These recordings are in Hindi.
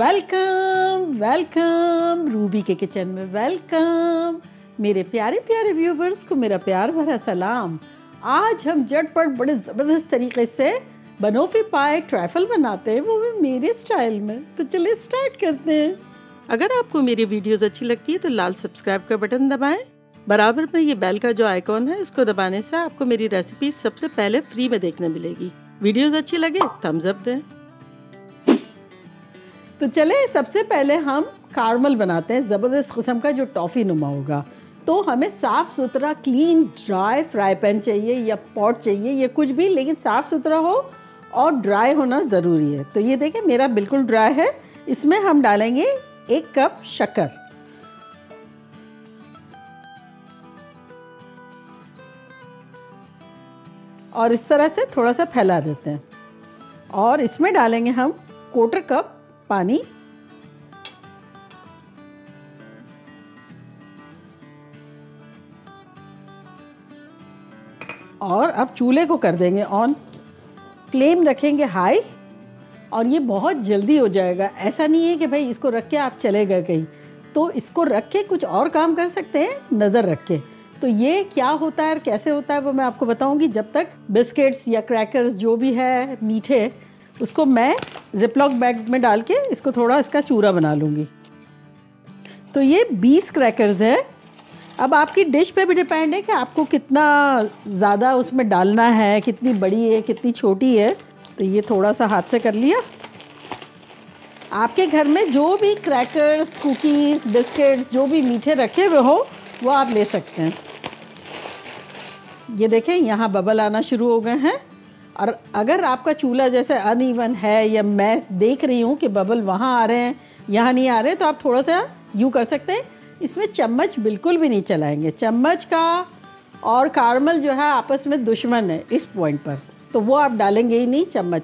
वेलकम वेलकम रूबी के किचन में वेलकम मेरे प्यारे प्यारे व्यूवर्स को मेरा प्यार भरा सलाम। आज हम झटपट बड़े ज़बरदस्त तरीके से बनोफी पाए ट्रैफल बनाते हैं, वो भी मेरे स्टाइल में। तो चलिए स्टार्ट करते हैं। अगर आपको मेरी वीडियोस अच्छी लगती है तो लाल सब्सक्राइब का बटन दबाएं। बराबर में ये बेल का जो आइकॉन है उसको दबाने से आपको मेरी रेसिपी सबसे पहले फ्री में देखने मिलेगी। वीडियोस अच्छी लगे थम्स अप दें। तो चले सबसे पहले हम कार्मल बनाते हैं, ज़बरदस्त किस्म का जो टॉफ़ी नुमा होगा। तो हमें साफ़ सुथरा क्लीन ड्राई फ्राई पैन चाहिए या पॉट चाहिए या कुछ भी, लेकिन साफ़ सुथरा हो और ड्राई होना ज़रूरी है। तो ये देखें मेरा बिल्कुल ड्राई है। इसमें हम डालेंगे 1 कप शक्कर। और इस तरह से थोड़ा सा फैला देते हैं। और इसमें डालेंगे हम 1/4 कप पानी। और अब चूल्हे को कर देंगे ऑन, फ्लेम रखेंगे हाई। और ये बहुत जल्दी हो जाएगा, ऐसा नहीं है कि भाई इसको रख के आप चले गए कहीं। तो इसको रख के कुछ और काम कर सकते हैं नज़र रख के। तो ये क्या होता है और कैसे होता है वो मैं आपको बताऊंगी। जब तक बिस्किट्स या क्रैकर्स जो भी है मीठे, उसको मैं जिपलॉक बैग में डाल के इसको थोड़ा इसका चूरा बना लूँगी। तो ये 20 क्रैकर्स हैं। अब आपकी डिश पे भी डिपेंड है कि आपको कितना ज़्यादा उसमें डालना है, कितनी बड़ी है कितनी छोटी है। तो ये थोड़ा सा हाथ से कर लिया। आपके घर में जो भी क्रैकर्स कुकीज़ बिस्किट्स जो भी मीठे रखे हुए हो वो आप ले सकते हैं। ये देखें यहाँ बबल आना शुरू हो गए हैं। और अगर आपका चूल्हा जैसे अनइवन है या मैं देख रही हूँ कि बबल वहाँ आ रहे हैं यहाँ नहीं आ रहे, तो आप थोड़ा सा यूँ कर सकते हैं। इसमें चम्मच बिल्कुल भी नहीं चलाएंगे। चम्मच का और कार्मल जो है आपस में दुश्मन है इस पॉइंट पर, तो वो आप डालेंगे ही नहीं चम्मच।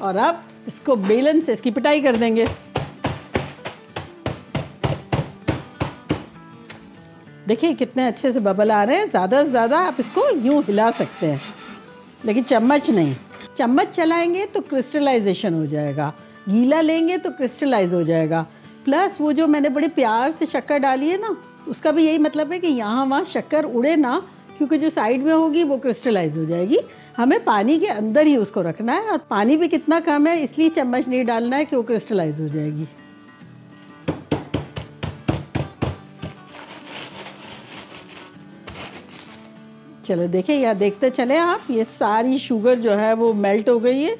और अब इसको बेलन से इसकी पिटाई कर देंगे। देखिए कितने अच्छे से बबल आ रहे हैं। ज़्यादा से ज़्यादा आप इसको यूँ हिला सकते हैं, लेकिन चम्मच नहीं। चम्मच चलाएंगे तो क्रिस्टलाइजेशन हो जाएगा, गीला लेंगे तो क्रिस्टलाइज हो जाएगा। प्लस वो जो मैंने बड़े प्यार से शक्कर डाली है ना, उसका भी यही मतलब है कि यहाँ वहाँ शक्कर उड़े ना, क्योंकि जो साइड में होगी वो क्रिस्टलाइज हो जाएगी। हमें पानी के अंदर ही उसको रखना है। और पानी भी कितना कम है, इसलिए चम्मच नहीं डालना है कि वो क्रिस्टलाइज हो जाएगी। चलो देखिए यहाँ देखते चले आप, ये सारी शुगर जो है वो मेल्ट हो गई है।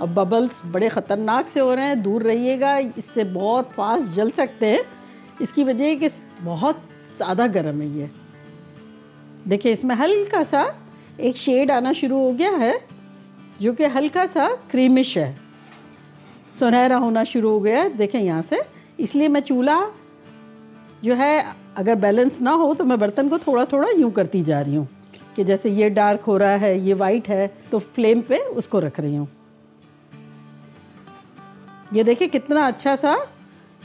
अब बबल्स बड़े ख़तरनाक से हो रहे हैं, दूर रहिएगा, इससे बहुत फास्ट जल सकते हैं। इसकी वजह कि बहुत ज़्यादा गर्म है ये। देखिए इसमें हल्का सा एक शेड आना शुरू हो गया है जो कि हल्का सा क्रीमिश है, सुनहरा होना शुरू हो गया है। देखें यहाँ से, इसलिए मैं चूल्हा जो है अगर बैलेंस ना हो तो मैं बर्तन को थोड़ा थोड़ा यूँ करती जा रही हूँ कि जैसे ये डार्क हो रहा है ये वाइट है, तो फ्लेम पे उसको रख रही हूँ। ये देखिए कितना अच्छा सा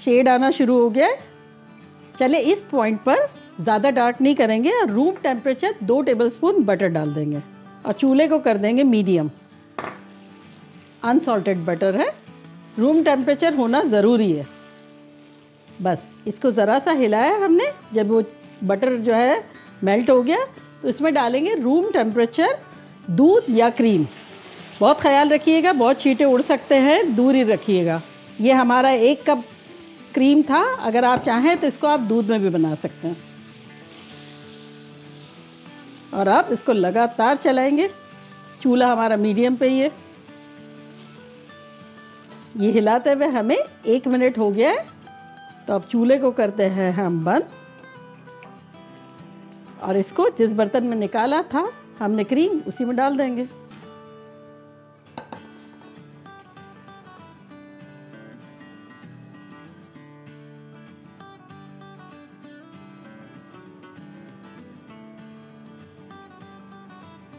शेड आना शुरू हो गया है। चले इस पॉइंट पर ज़्यादा डार्क नहीं करेंगे और रूम टेम्परेचर 2 टेबलस्पून बटर डाल देंगे। और चूल्हे को कर देंगे मीडियम। अनसॉल्टेड बटर है, रूम टेम्परेचर होना ज़रूरी है। बस इसको ज़रा सा हिलाया हमने, जब वो बटर जो है मेल्ट हो गया तो इसमें डालेंगे रूम टेम्परेचर दूध या क्रीम। बहुत ख्याल रखिएगा, बहुत छींटे उड़ सकते हैं, दूर ही रखिएगा। ये हमारा 1 कप क्रीम था, अगर आप चाहें तो इसको आप दूध में भी बना सकते हैं। और आप इसको लगातार चलाएंगे। चूल्हा हमारा मीडियम पे ही है। ये हिलाते हुए हमें 1 मिनट हो गया है। तो अब चूल्हे को करते हैं हम बंद। और इसको जिस बर्तन में निकाला था हमने क्रीम, उसी में डाल देंगे।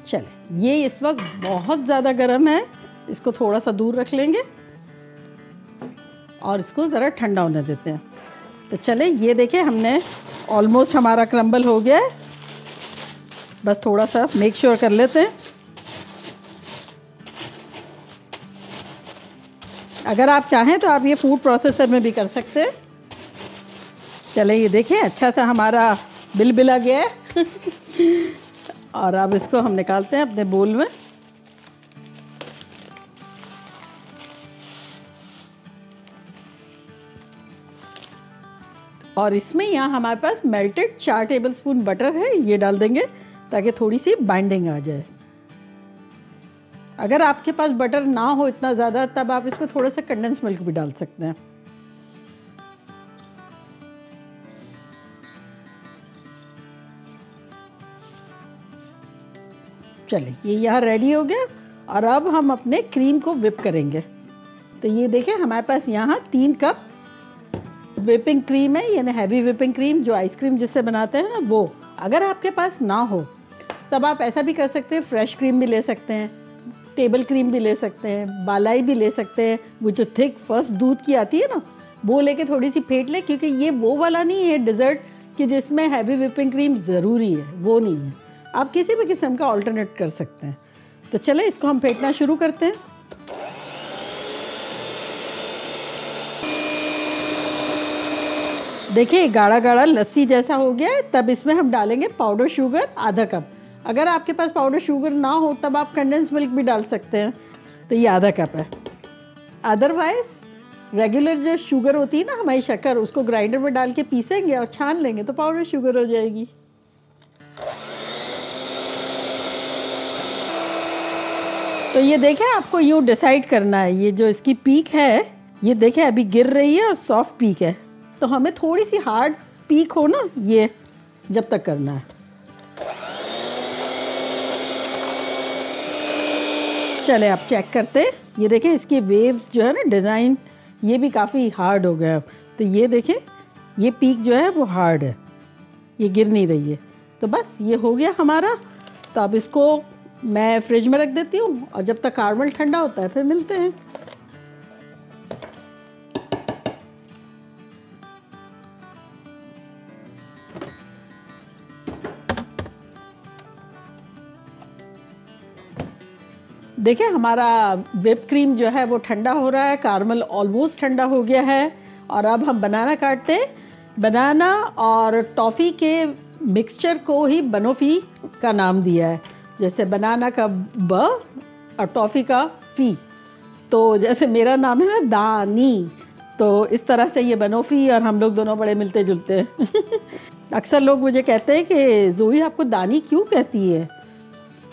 चले ये इस वक्त बहुत ज़्यादा गर्म है, इसको थोड़ा सा दूर रख लेंगे और इसको ज़रा ठंडा होने देते हैं। तो चले ये देखें हमने ऑलमोस्ट हमारा क्रम्बल हो गया है। बस थोड़ा सा मेक श्योर कर लेते हैं। अगर आप चाहें तो आप ये फूड प्रोसेसर में भी कर सकते हैं। चले ये देखें अच्छा सा हमारा बिल बिला गया है और अब इसको हम निकालते हैं अपने बोल में। और इसमें यहाँ हमारे पास मेल्टेड 4 टेबलस्पून बटर है, ये डाल देंगे ताकि थोड़ी सी बाइंडिंग आ जाए। अगर आपके पास बटर ना हो इतना ज़्यादा तब आप इसमें थोड़ा सा कंडेंस मिल्क भी डाल सकते हैं। चलिए ये यहाँ रेडी हो गया और अब हम अपने क्रीम को विप करेंगे। तो ये देखें हमारे पास यहाँ 3 कप विपिंग क्रीम है, यानी हैवी विपिंग क्रीम जो आइसक्रीम जिससे बनाते हैं ना वो। अगर आपके पास ना हो तब आप ऐसा भी कर सकते हैं, फ्रेश क्रीम भी ले सकते हैं, टेबल क्रीम भी ले सकते हैं, बालाई भी ले सकते हैं, वो जो थिक फर्स्ट दूध की आती है ना वो लेके थोड़ी सी फेंट लें, क्योंकि ये वो वाला नहीं है डिज़र्ट कि जिसमें हैवी विपिंग क्रीम ज़रूरी है, वो नहीं है। आप किसी भी किस्म का ऑल्टरनेट कर सकते हैं। तो चलें इसको हम फेंटना शुरू करते हैं। देखिए गाढ़ा गाढ़ा लस्सी जैसा हो गया है, तब इसमें हम डालेंगे पाउडर शुगर 1/2 कप। अगर आपके पास पाउडर शुगर ना हो तब आप कंडेंस मिल्क भी डाल सकते हैं। तो ये 1/2 कप है, अदरवाइज रेगुलर जो शुगर होती है ना हमारी शक्कर, उसको ग्राइंडर में डाल के पीसेंगे और छान लेंगे तो पाउडर शुगर हो जाएगी। तो ये देखें आपको यूँ डिसाइड करना है, ये जो इसकी पीक है ये देखें अभी गिर रही है और सॉफ्ट पीक है, तो हमें थोड़ी सी हार्ड पीक हो ना ये जब तक करना है। चले आप चेक करते हैं, ये देखें इसकी वेव्स जो है ना डिज़ाइन ये भी काफ़ी हार्ड हो गया। तो ये देखें ये पीक जो है वो हार्ड है, ये गिर नहीं रही है। तो बस ये हो गया हमारा। तो अब इसको मैं फ्रिज में रख देती हूँ और जब तक कार्मल ठंडा होता है फिर मिलते हैं। देखिए हमारा विप क्रीम जो है वो ठंडा हो रहा है, कार्मल ऑलमोस्ट ठंडा हो गया है। और अब हम बनाना काटते हैं। बनाना और टॉफ़ी के मिक्सचर को ही बनोफी का नाम दिया है, जैसे बनाना का ब और टॉफ़ी का फी। तो जैसे मेरा नाम है ना दानी, तो इस तरह से ये बनोफी और हम लोग दोनों बड़े मिलते जुलते हैं। अक्सर लोग मुझे कहते हैं कि ज़ोई आपको दानी क्यों कहती है,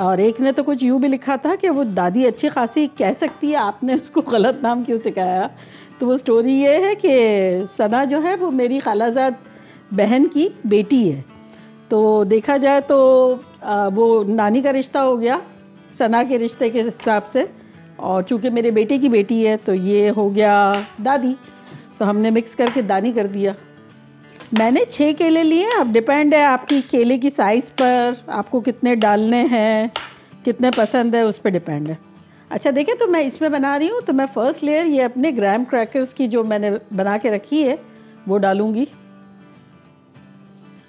और एक ने तो कुछ यूँ भी लिखा था कि वो दादी अच्छी खासी कह सकती है, आपने उसको गलत नाम क्यों सिखाया। तो वो स्टोरी ये है कि सना जो है वो मेरी खालाजाद बहन की बेटी है, तो देखा जाए तो वो नानी का रिश्ता हो गया सना के रिश्ते के हिसाब से, और चूँकि मेरे बेटे की बेटी है तो ये हो गया दादी, तो हमने मिक्स करके दानी कर दिया। मैंने 6 केले लिए, अब डिपेंड है आपकी केले की साइज़ पर, आपको कितने डालने हैं, कितने पसंद है उस पर डिपेंड है। अच्छा देखें तो मैं इसमें बना रही हूँ, तो मैं फ़र्स्ट लेयर ये अपने ग्राम क्रैकर्स की जो मैंने बना के रखी है वो डालूँगी।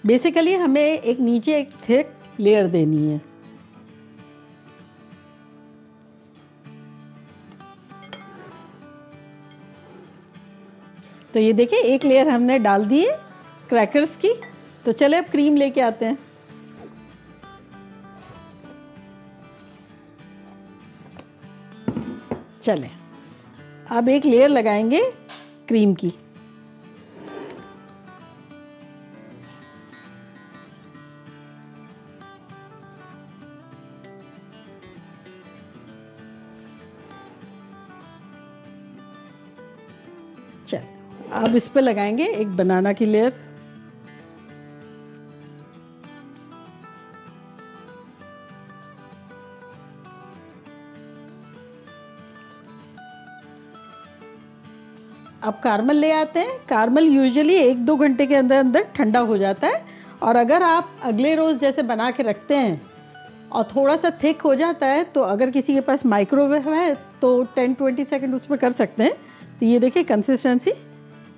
बेसिकली हमें एक नीचे एक थिक लेयर देनी है। तो ये देखें 1 लेयर हमने डाल दी है क्रैकर्स की। तो चले अब क्रीम लेके आते हैं। चले अब 1 लेयर लगाएंगे क्रीम की। चल अब इस पे लगाएंगे एक बनाना की लेयर। अब कार्मल ले आते हैं। कार्मल यूजुअली 1-2 घंटे के अंदर अंदर ठंडा हो जाता है, और अगर आप अगले रोज़ जैसे बना के रखते हैं और थोड़ा सा थिक हो जाता है तो अगर किसी के पास माइक्रोवेव है तो 10-20 सेकेंड उसमें कर सकते हैं। तो ये देखिए कंसिस्टेंसी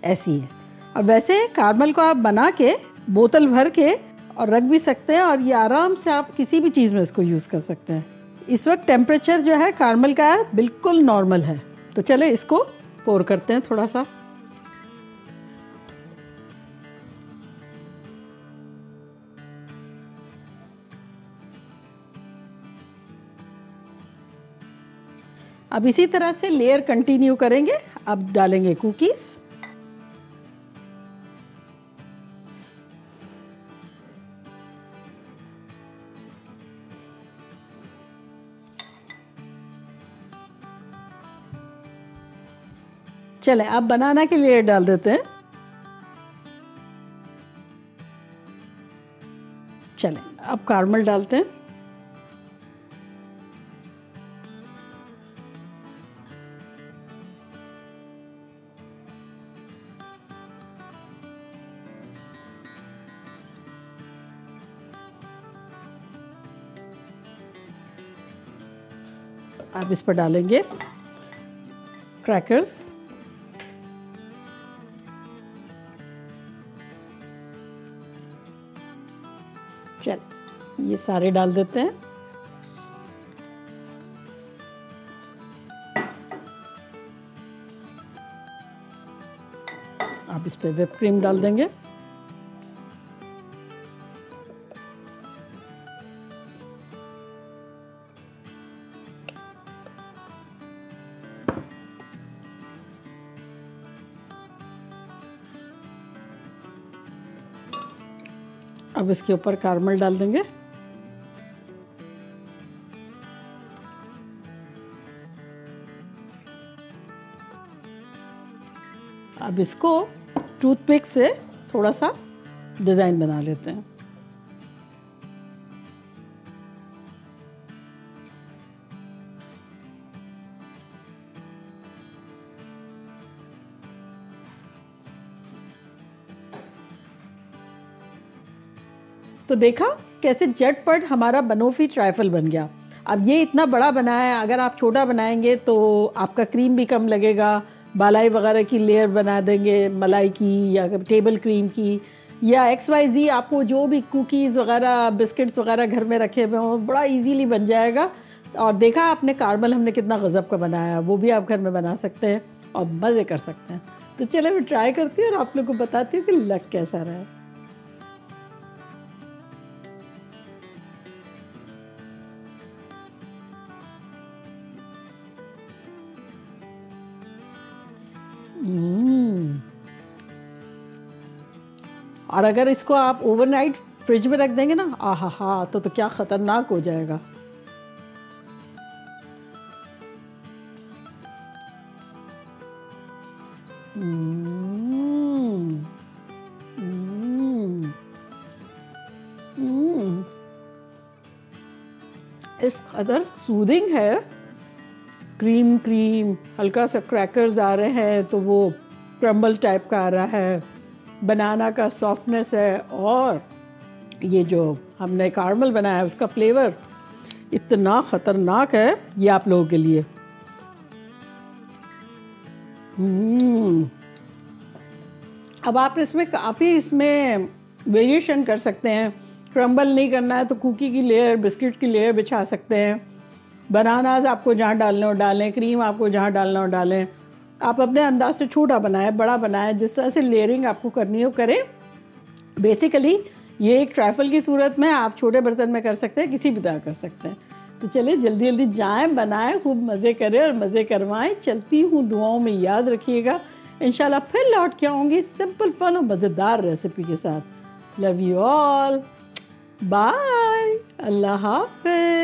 ऐसी है। और वैसे कार्मल को आप बना के बोतल भर के और रख भी सकते हैं, और ये आराम से आप किसी भी चीज़ में इसको यूज़ कर सकते हैं। इस वक्त टेम्परेचर जो है कार्मल का बिल्कुल नॉर्मल है। तो चले इसको पोर करते हैं थोड़ा सा। अब इसी तरह से लेयर कंटिन्यू करेंगे। अब डालेंगे कुकीज। चले अब बनाना के लिए डाल देते हैं। चले अब कार्मल डालते हैं। अब इस पर डालेंगे क्रैकर्स। चल ये सारे डाल देते हैं। आप इस पर व्हिप क्रीम डाल देंगे। अब इसके ऊपर कार्मल डाल देंगे। अब इसको टूथपिक से थोड़ा सा डिजाइन बना लेते हैं। तो देखा कैसे झटपट हमारा बनोफी ट्राइफल बन गया। अब ये इतना बड़ा बनाया, अगर आप छोटा बनाएंगे तो आपका क्रीम भी कम लगेगा। मलाई वगैरह की लेयर बना देंगे, मलाई की या टेबल क्रीम की या XYZ आपको जो भी कुकीज़ वगैरह बिस्किट्स वगैरह घर में रखे हुए हों, बड़ा इजीली बन जाएगा। और देखा आपने कार्मल हमने कितना गजब का बनाया, वो भी आप घर में बना सकते हैं और मज़े कर सकते हैं। तो चले मैं ट्राई करती हूँ और आप लोग को बताती हूँ कि लग कैसा रहा है। और अगर इसको आप ओवरनाइट फ्रिज में रख देंगे ना, आहा तो क्या खतरनाक हो जाएगा। इस कदर सूदिंग है। क्रीम हल्का सा क्रैकर्स आ रहे हैं तो वो क्रम्बल टाइप का आ रहा है, बनाना का सॉफ्टनेस है और ये जो हमने कार्मल बनाया है उसका फ्लेवर इतना ख़तरनाक है। ये आप लोगों के लिए अब आप इसमें काफ़ी इसमें वेरिएशन कर सकते हैं। क्रम्बल नहीं करना है तो कुकी की लेयर, बिस्किट की लेयर बिछा सकते हैं। बनानास आपको जहाँ डालना हो डालें, क्रीम आपको जहाँ डालना हो डालें। आप अपने अंदाज से छोटा बनाए, बड़ा बनाए, जिस तरह से लेयरिंग आपको करनी हो करें। बेसिकली ये एक ट्राइफल की सूरत में आप छोटे बर्तन में कर सकते हैं, किसी भी तरह कर सकते हैं। तो चलिए जल्दी जाएँ, बनाएं, खूब मज़े करें और मज़े करवाएं। चलती हूँ, दुआओं में याद रखिएगा। इंशाल्लाह फिर लौट के आऊँगी सिंपल फन और मज़ेदार रेसिपी के साथ। लव यू ऑल, बाय, अल्लाह हाफ़िज़।